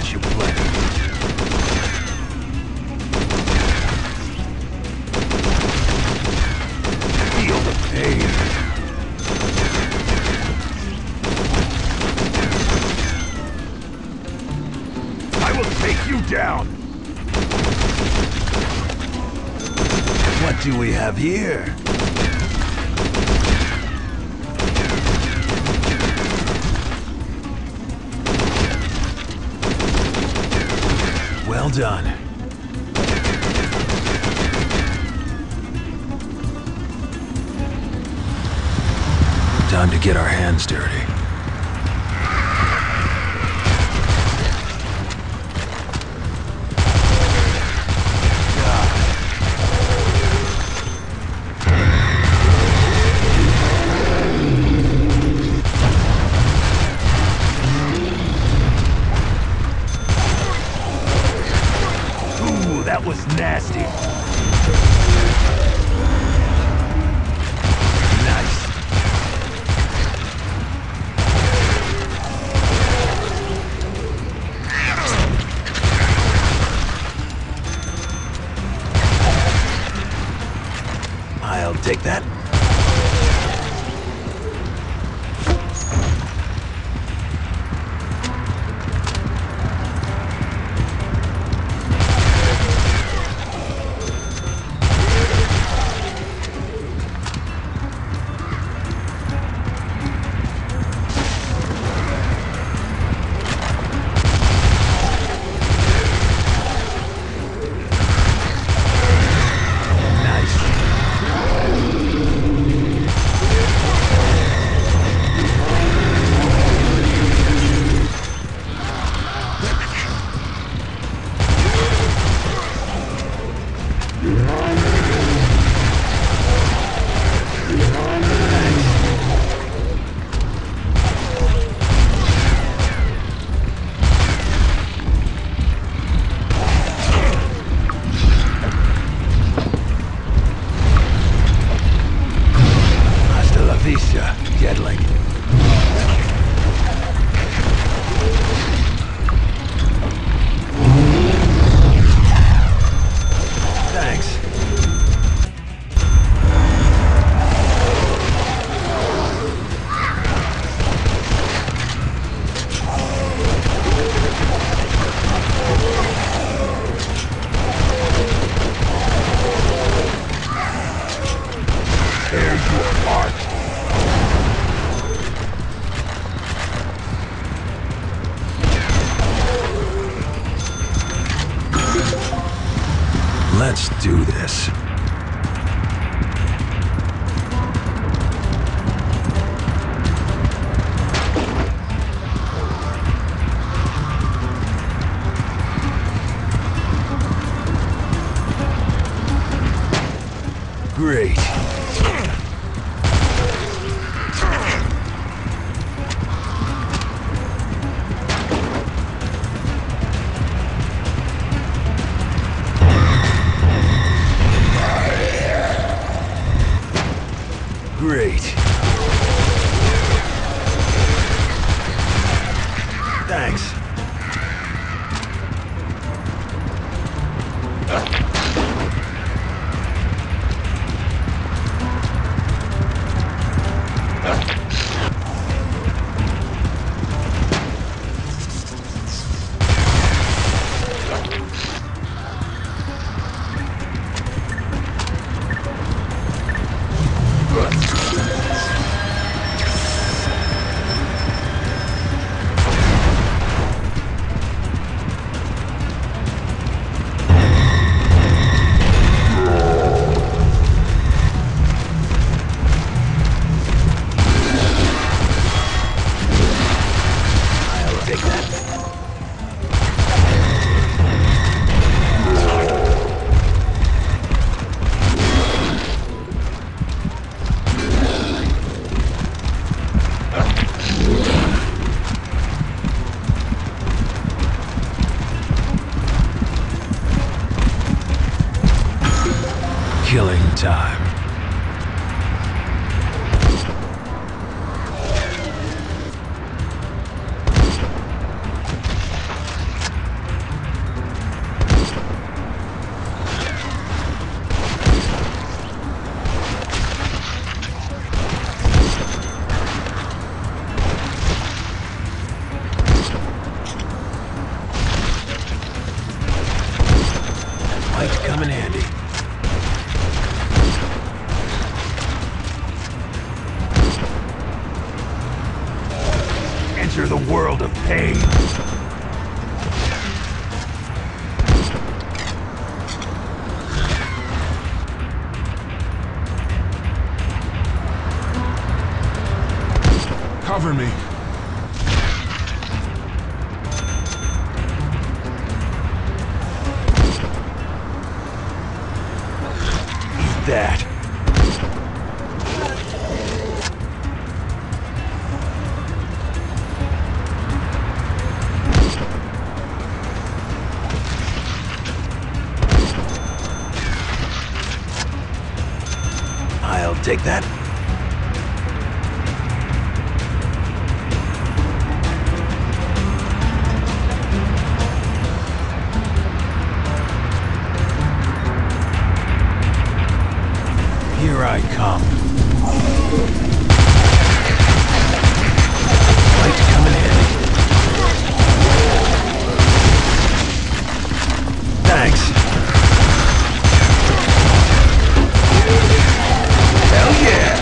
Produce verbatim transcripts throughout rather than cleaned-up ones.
heard she was like that. I will take you down! What do we have here? Well done. Time to get our hands dirty. Ooh, that was nasty. I'll take that. Let's do this. Great. Great. Thanks. Killing time. like to come in handy. Enter the world of pain. Cover me. Eat that. I'll take that. Here I come. Light coming in. Thanks. Thanks.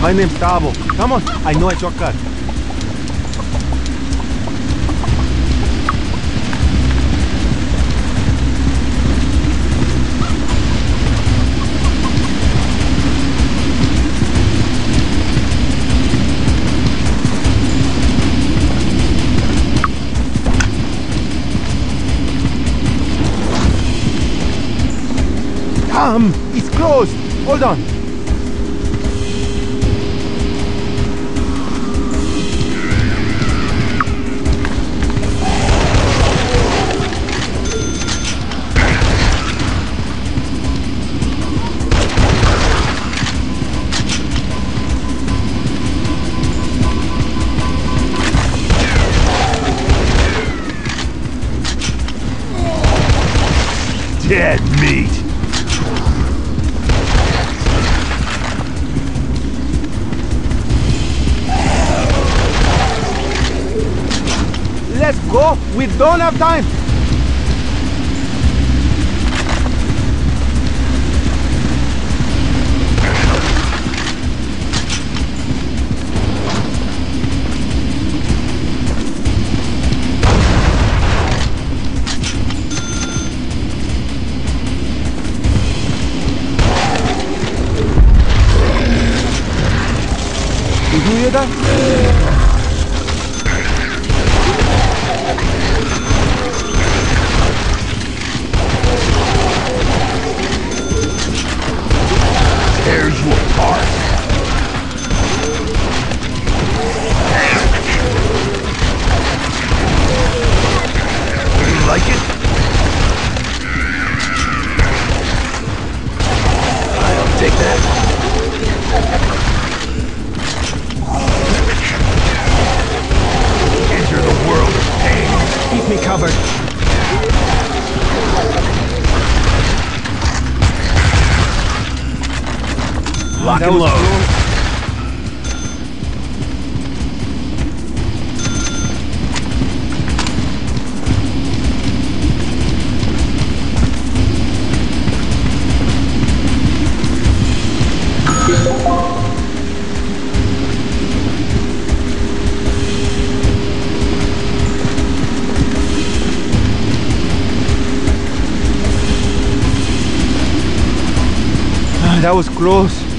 My name's Tavo. Come on, I know a shortcut. Come, it's closed. Hold on. Dead meat! Let's go! We don't have time! Did you hear that? Tears you apart. Do you like it? I'll take that. Keep me covered. Lock and load. That was close.